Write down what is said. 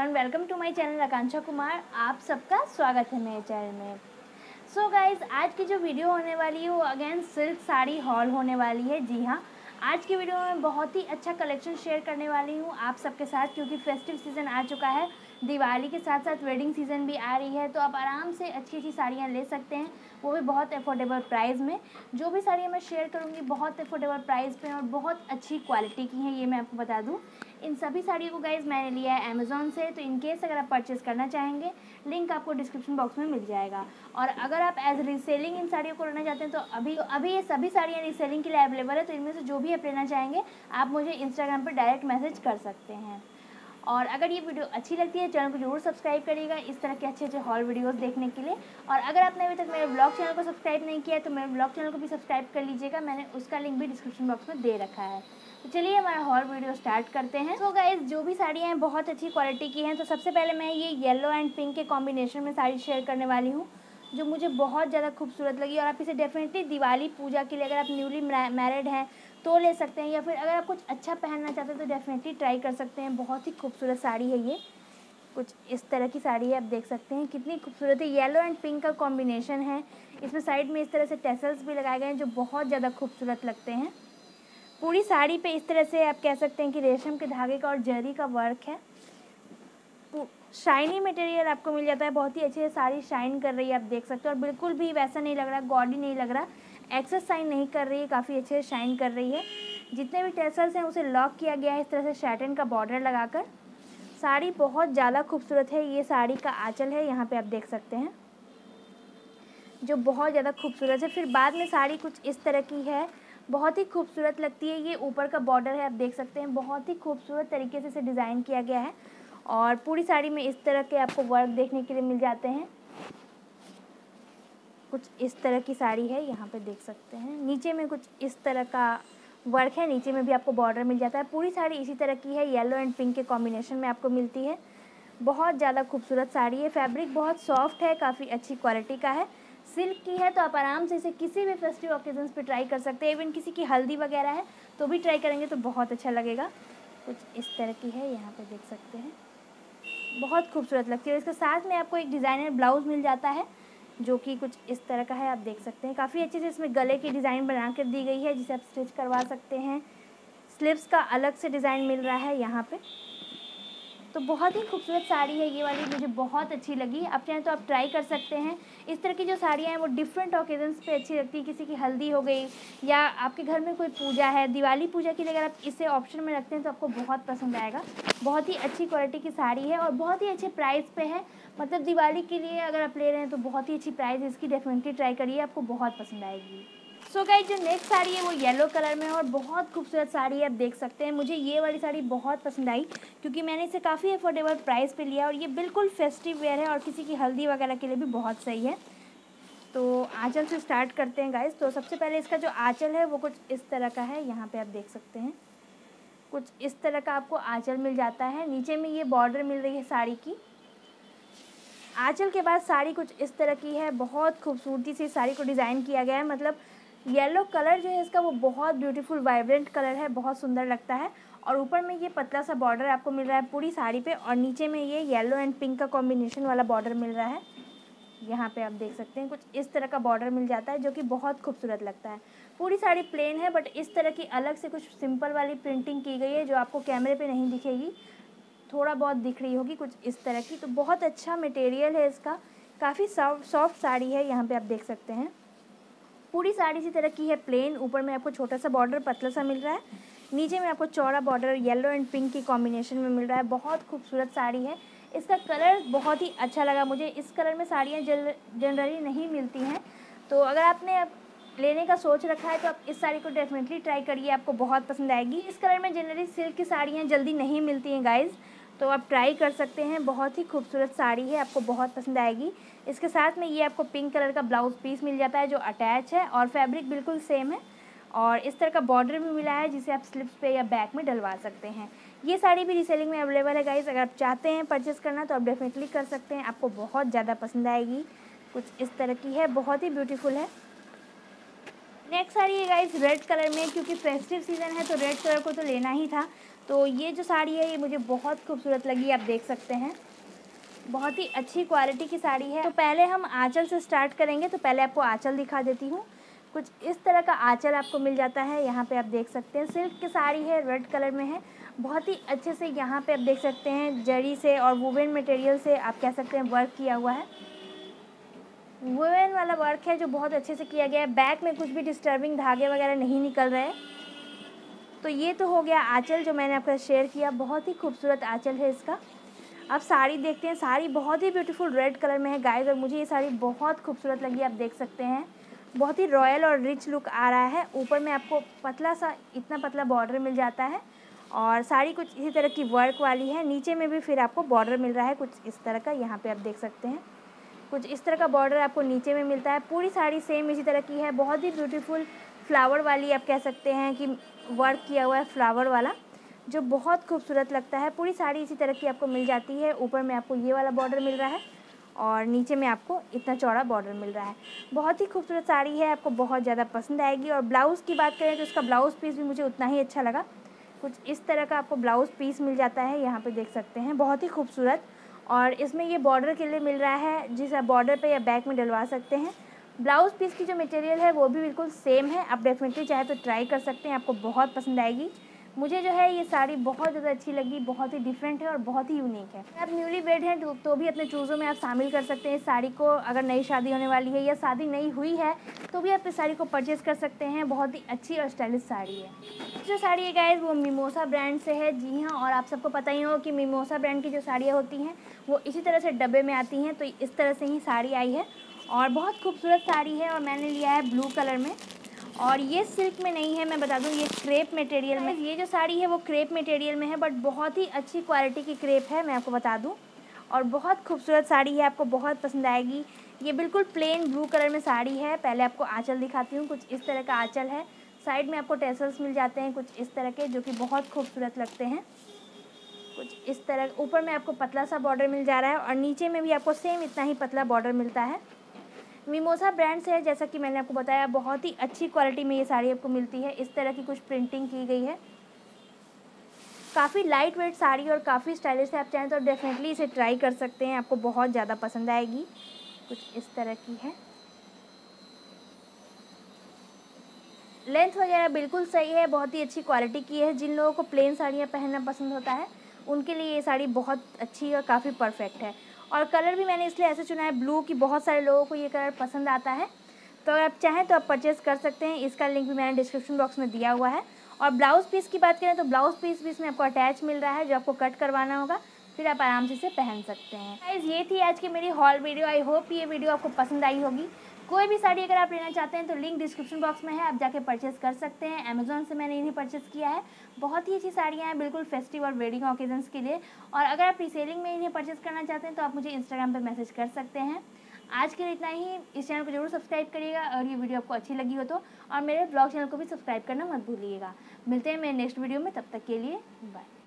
Everyone, welcome to my channel Akanksha Kumar. आप सबका स्वागत है मेरे चैनल में। सो गाइज़, आज की जो वीडियो होने वाली है वो अगेन सिल्क साड़ी हॉल होने वाली है। जी हाँ, आज की वीडियो में बहुत ही अच्छा कलेक्शन शेयर करने वाली हूँ आप सबके साथ, क्योंकि फेस्टिव सीज़न आ चुका है। दिवाली के साथ साथ वेडिंग सीज़न भी आ रही है, तो आप आराम से अच्छी अच्छी साड़ियाँ ले सकते हैं, वो भी बहुत अफोर्डेबल प्राइस में। जो भी साड़ियाँ मैं शेयर करूँगी बहुत अफोर्डेबल प्राइस पे और बहुत अच्छी क्वालिटी की हैं, ये मैं आपको बता दूँ। इन सभी साड़ियों को गाइज़ मैंने लिया है अमेज़ॉन से, तो इनकेस अगर आप परचेज़ करना चाहेंगे लिंक आपको डिस्क्रिप्शन बॉक्स में मिल जाएगा। और अगर आप एज रीसेलिंग इन साड़ियों को लेना चाहते हैं तो अभी ये सभी साड़ियाँ रीसेलिंग के लिए अवेलेबल है, तो इनमें से जो भी आप लेना चाहेंगे आप मुझे इंस्टाग्राम पर डायरेक्ट मैसेज कर सकते हैं। और अगर ये वीडियो अच्छी लगती है चैनल को जरूर सब्सक्राइब करिएगा इस तरह के अच्छे अच्छे हॉल वीडियोस देखने के लिए। और अगर आपने अभी तक मेरे ब्लॉग चैनल को सब्सक्राइब नहीं किया है तो मेरे ब्लॉग चैनल को भी सब्सक्राइब कर लीजिएगा, मैंने उसका लिंक भी डिस्क्रिप्शन बॉक्स में दे रखा है। तो चलिए हमारा हॉल वीडियो स्टार्ट करते हैं। तो गाइस, जो भी साड़ियाँ हैं बहुत अच्छी क्वालिटी की हैं। तो सबसे पहले मैं ये येलो एंड पिंक के कॉम्बिनेशन में साड़ी शेयर करने वाली हूँ, जो मुझे बहुत ज़्यादा खूबसूरत लगी। और आप इसे डेफिनेटली दिवाली पूजा के लिए, अगर आप न्यूली मैरिड हैं तो ले सकते हैं, या फिर अगर आप कुछ अच्छा पहनना चाहते हैं तो डेफिनेटली ट्राई कर सकते हैं। बहुत ही खूबसूरत साड़ी है ये, कुछ इस तरह की साड़ी है। आप देख सकते हैं कितनी खूबसूरत है, येलो एंड पिंक का कॉम्बिनेशन है। इसमें साइड में इस तरह से टैसल्स भी लगाए गए हैं जो बहुत ज़्यादा खूबसूरत लगते हैं। पूरी साड़ी पे इस तरह से आप कह सकते हैं कि रेशम के धागे का और जरी का वर्क है। शाइनी मटेरियल आपको मिल जाता है, बहुत ही अच्छे से साड़ी शाइन कर रही है, आप देख सकते हो। और बिल्कुल भी वैसा नहीं लग रहा, गॉडी नहीं लग रहा, एक्सेस शाइन नहीं कर रही है, काफ़ी अच्छे से शाइन कर रही है। जितने भी टैसल्स हैं उसे लॉक किया गया है इस तरह से शैटन का बॉर्डर लगाकर। साड़ी बहुत ज़्यादा खूबसूरत है। ये साड़ी का आँचल है, यहाँ पर आप देख सकते हैं, जो बहुत ज़्यादा खूबसूरत है। फिर बाद में साड़ी कुछ इस तरह की है, बहुत ही खूबसूरत लगती है। ये ऊपर का बॉर्डर है, आप देख सकते हैं, बहुत ही खूबसूरत तरीके से इसे डिज़ाइन किया गया है। और पूरी साड़ी में इस तरह के आपको वर्क देखने के लिए मिल जाते हैं। कुछ इस तरह की साड़ी है, यहाँ पे देख सकते हैं। नीचे में कुछ इस तरह का वर्क है, नीचे में भी आपको बॉर्डर मिल जाता है। पूरी साड़ी इसी तरह की है, येलो एंड पिंक के कॉम्बिनेशन में आपको मिलती है। बहुत ज़्यादा खूबसूरत साड़ी है, फैब्रिक बहुत सॉफ्ट है, काफ़ी अच्छी क्वालिटी का है, सिल्क की है। तो आप आराम से इसे किसी भी फेस्टिव ओकेजन्स पे ट्राई कर सकते हैं। इवन किसी की हल्दी वगैरह है तो भी ट्राई करेंगे तो बहुत अच्छा लगेगा। कुछ इस तरह की है, यहाँ पे देख सकते हैं, बहुत खूबसूरत लगती है। इसके साथ में आपको एक डिज़ाइनर ब्लाउज़ मिल जाता है जो कि कुछ इस तरह का है, आप देख सकते हैं। काफ़ी अच्छे से इसमें गले की डिज़ाइन बना कर दी गई है जिसे आप स्टिच करवा सकते हैं। स्लीव्स का अलग से डिज़ाइन मिल रहा है यहाँ पे। तो बहुत ही खूबसूरत साड़ी है ये वाली, मुझे बहुत अच्छी लगी। आप चाहें तो आप ट्राई कर सकते हैं। इस तरह की जो साड़ियाँ हैं वो डिफरेंट ओकेजन्स पे अच्छी लगती है। किसी की हल्दी हो गई या आपके घर में कोई पूजा है, दिवाली पूजा के लिए अगर आप इसे ऑप्शन में रखते हैं तो आपको बहुत पसंद आएगा। बहुत ही अच्छी क्वालिटी की साड़ी है और बहुत ही अच्छे प्राइस पे है। मतलब दिवाली के लिए अगर आप ले रहे हैं तो बहुत ही अच्छी प्राइस है इसकी, डेफिनेटली ट्राई करिए, आपको बहुत पसंद आएगी। सो गाइस, जो नेक्स्ट साड़ी है वो येलो कलर में है और बहुत खूबसूरत साड़ी है, आप देख सकते हैं। मुझे ये वाली साड़ी बहुत पसंद आई क्योंकि मैंने इसे काफ़ी अफोर्डेबल प्राइस पे लिया और ये बिल्कुल फेस्टिव वेयर है और किसी की हल्दी वगैरह के लिए भी बहुत सही है। तो आँचल से स्टार्ट करते हैं गाइस। तो सबसे पहले इसका जो आँचल है वो कुछ इस तरह का है, यहाँ पर आप देख सकते हैं, कुछ इस तरह का आपको आँचल मिल जाता है। नीचे में ये बॉर्डर मिल रही है साड़ी की। आँचल के बाद साड़ी कुछ इस तरह की है, बहुत खूबसूरती से साड़ी को डिज़ाइन किया गया है। मतलब येलो कलर जो है इसका वो बहुत ब्यूटीफुल वाइब्रेंट कलर है, बहुत सुंदर लगता है। और ऊपर में ये पतला सा बॉर्डर आपको मिल रहा है पूरी साड़ी पे, और नीचे में ये येलो एंड पिंक का कॉम्बिनेशन वाला बॉर्डर मिल रहा है। यहाँ पे आप देख सकते हैं कुछ इस तरह का बॉर्डर मिल जाता है जो कि बहुत खूबसूरत लगता है। पूरी साड़ी प्लेन है बट इस तरह की अलग से कुछ सिंपल वाली प्रिंटिंग की गई है जो आपको कैमरे पर नहीं दिखेगी, थोड़ा बहुत दिख रही होगी कुछ इस तरह की। तो बहुत अच्छा मटेरियल है इसका, काफ़ी सॉफ्ट साड़ी है, यहाँ पर आप देख सकते हैं। पूरी साड़ी इसी तरह की है प्लेन, ऊपर में आपको छोटा सा बॉर्डर पतला सा मिल रहा है, नीचे में आपको चौड़ा बॉर्डर येलो एंड पिंक की कॉम्बिनेशन में मिल रहा है। बहुत खूबसूरत साड़ी है, इसका कलर बहुत ही अच्छा लगा मुझे। इस कलर में साड़ियाँ जनरली नहीं मिलती हैं, तो अगर आपने लेने का सोच रखा है तो आप इस साड़ी को डेफिनेटली ट्राई करिए, आपको बहुत पसंद आएगी। इस कलर में जनरली सिल्क की साड़ियाँ जल्दी नहीं मिलती हैं गाइज़, तो आप ट्राई कर सकते हैं। बहुत ही खूबसूरत साड़ी है, आपको बहुत पसंद आएगी। इसके साथ में ये आपको पिंक कलर का ब्लाउज़ पीस मिल जाता है जो अटैच है और फैब्रिक बिल्कुल सेम है, और इस तरह का बॉर्डर भी मिला है जिसे आप स्लिप्स पे या बैक में डलवा सकते हैं। ये साड़ी भी रीसेलिंग में अवेलेबल है गाइज़, अगर आप चाहते हैं परचेज़ करना तो आप डेफिनेटली कर सकते हैं, आपको बहुत ज़्यादा पसंद आएगी। कुछ इस तरह की है, बहुत ही ब्यूटीफुल है। नेक्स्ट साड़ी है गाइज़ रेड कलर में, क्योंकि फेस्टिव सीज़न है तो रेड कलर को तो लेना ही था। तो ये जो साड़ी है ये मुझे बहुत खूबसूरत लगी, आप देख सकते हैं बहुत ही अच्छी क्वालिटी की साड़ी है। तो पहले हम आंचल से स्टार्ट करेंगे, तो पहले आपको आंचल दिखा देती हूँ। कुछ इस तरह का आंचल आपको मिल जाता है, यहाँ पे आप देख सकते हैं। सिल्क की साड़ी है, रेड कलर में है, बहुत ही अच्छे से यहाँ पे आप देख सकते हैं जरी से और वुवन मटेरियल से आप कह सकते हैं वर्क किया हुआ है। वुवन वाला वर्क है जो बहुत अच्छे से किया गया है। बैक में कुछ भी डिस्टर्बिंग धागे वगैरह नहीं निकल रहे। तो ये तो हो गया आंचल जो मैंने आपका शेयर किया, बहुत ही खूबसूरत आंचल है इसका। अब साड़ी देखते हैं, साड़ी बहुत ही ब्यूटीफुल रेड कलर में है गाइस, और मुझे ये साड़ी बहुत खूबसूरत लगी, आप देख सकते हैं। बहुत ही रॉयल और रिच लुक आ रहा है। ऊपर में आपको पतला सा इतना पतला बॉर्डर मिल जाता है और साड़ी कुछ इसी तरह की वर्क वाली है। नीचे में भी फिर आपको बॉर्डर मिल रहा है कुछ इस तरह का, यहाँ पर आप देख सकते हैं कुछ इस तरह का बॉर्डर आपको नीचे में मिलता है। पूरी साड़ी सेम इसी तरह की है, बहुत ही ब्यूटीफुल फ्लावर वाली आप कह सकते हैं कि वर्क किया हुआ है फ्लावर वाला, जो बहुत खूबसूरत लगता है। पूरी साड़ी इसी तरह की आपको मिल जाती है। ऊपर में आपको ये वाला बॉर्डर मिल रहा है और नीचे में आपको इतना चौड़ा बॉर्डर मिल रहा है। बहुत ही खूबसूरत साड़ी है, आपको बहुत ज़्यादा पसंद आएगी। और ब्लाउज़ की बात करें तो इसका ब्लाउज़ पीस भी मुझे उतना ही अच्छा लगा। कुछ इस तरह का आपको ब्लाउज़ पीस मिल जाता है, यहाँ पर देख सकते हैं, बहुत ही खूबसूरत। और इसमें ये बॉर्डर के लिए मिल रहा है, जिस आप बॉर्डर पे या बैक में डलवा सकते हैं। ब्लाउज़ पीस की जो मटेरियल है वो भी बिल्कुल सेम है, आप डेफिनेटली चाहे तो ट्राई कर सकते हैं, आपको बहुत पसंद आएगी। मुझे जो है ये साड़ी बहुत ज़्यादा अच्छी लगी, बहुत ही डिफरेंट है और बहुत ही यूनिक है। आप न्यूली वेड हैं तो भी अपने चूज़ों में आप शामिल कर सकते हैं इस साड़ी को। अगर नई शादी होने वाली है या शादी नई हुई है तो भी आप इस साड़ी को परचेज़ कर सकते हैं, बहुत ही अच्छी और स्टाइलिश साड़ी है। जो साड़ी है गाइस वो मिमोसा ब्रांड से है, जी हाँ। और आप सबको पता ही हो कि मिमोसा ब्रांड की जो साड़ियाँ होती हैं वो इसी तरह से डब्बे में आती हैं, तो इस तरह से ही साड़ी आई है और बहुत खूबसूरत साड़ी है। और मैंने लिया है ब्लू कलर में और ये सिल्क में नहीं है, मैं बता दूँ ये क्रेप मटेरियल में। ये जो साड़ी है वो क्रेप मटेरियल में है, बट बहुत ही अच्छी क्वालिटी की क्रेप है, मैं आपको बता दूँ। और बहुत खूबसूरत साड़ी है, आपको बहुत पसंद आएगी। ये बिल्कुल प्लेन ब्लू कलर में साड़ी है। पहले आपको आंचल दिखाती हूँ, कुछ इस तरह का आंचल है। साइड में आपको टैसल्स मिल जाते हैं कुछ इस तरह के, जो कि बहुत खूबसूरत लगते हैं कुछ इस तरह। ऊपर में आपको पतला सा बॉर्डर मिल जा रहा है और नीचे में भी आपको सेम इतना ही पतला बॉर्डर मिलता है। मिमोसा ब्रांड से है, जैसा कि मैंने आपको बताया, बहुत ही अच्छी क्वालिटी में ये साड़ी आपको मिलती है। इस तरह की कुछ प्रिंटिंग की गई है, काफ़ी लाइट वेट साड़ी और काफ़ी स्टाइलिश है। आप चाहें तो डेफिनेटली इसे ट्राई कर सकते हैं, आपको बहुत ज़्यादा पसंद आएगी। कुछ इस तरह की है, लेंथ वगैरह बिल्कुल सही है, बहुत ही अच्छी क्वालिटी की है। जिन लोगों को प्लेन साड़ियाँ पहनना पसंद होता है उनके लिए ये साड़ी बहुत अच्छी और काफ़ी परफेक्ट है। और कलर भी मैंने इसलिए ऐसे चुना है ब्लू कि बहुत सारे लोगों को ये कलर पसंद आता है, तो अगर आप चाहें तो आप परचेज़ कर सकते हैं। इसका लिंक भी मैंने डिस्क्रिप्शन बॉक्स में दिया हुआ है। और ब्लाउज़ पीस की बात करें तो ब्लाउज़ पीस भी इसमें आपको अटैच मिल रहा है, जो आपको कट करवाना होगा फिर आप आराम से इसे पहन सकते हैं। गाइस ये थी आज की मेरी हॉल वीडियो, आई होप ये वीडियो आपको पसंद आई होगी। कोई भी साड़ी अगर आप लेना चाहते हैं तो लिंक डिस्क्रिप्शन बॉक्स में है, आप जाके परचेज़ कर सकते हैं। अमेज़ॉन से मैंने इन्हें परचेज़ किया है, बहुत ही अच्छी साड़ियाँ हैं, बिल्कुल फेस्टिव और वेडिंग ओकेजन्स के लिए। और अगर आप रीसेलिंग में इन्हें परचेज़ करना चाहते हैं तो आप मुझे इंस्टाग्राम पर मैसेज कर सकते हैं। आज के लिए इतना ही, इस चैनल को जरूर सब्सक्राइब करिएगा और ये वीडियो आपको अच्छी लगी हो तो, और मेरे ब्लॉग चैनल को भी सब्सक्राइब करना मत भूलिएगा। मिलते हैं मेरे नेक्स्ट वीडियो में, तब तक के लिए बाय।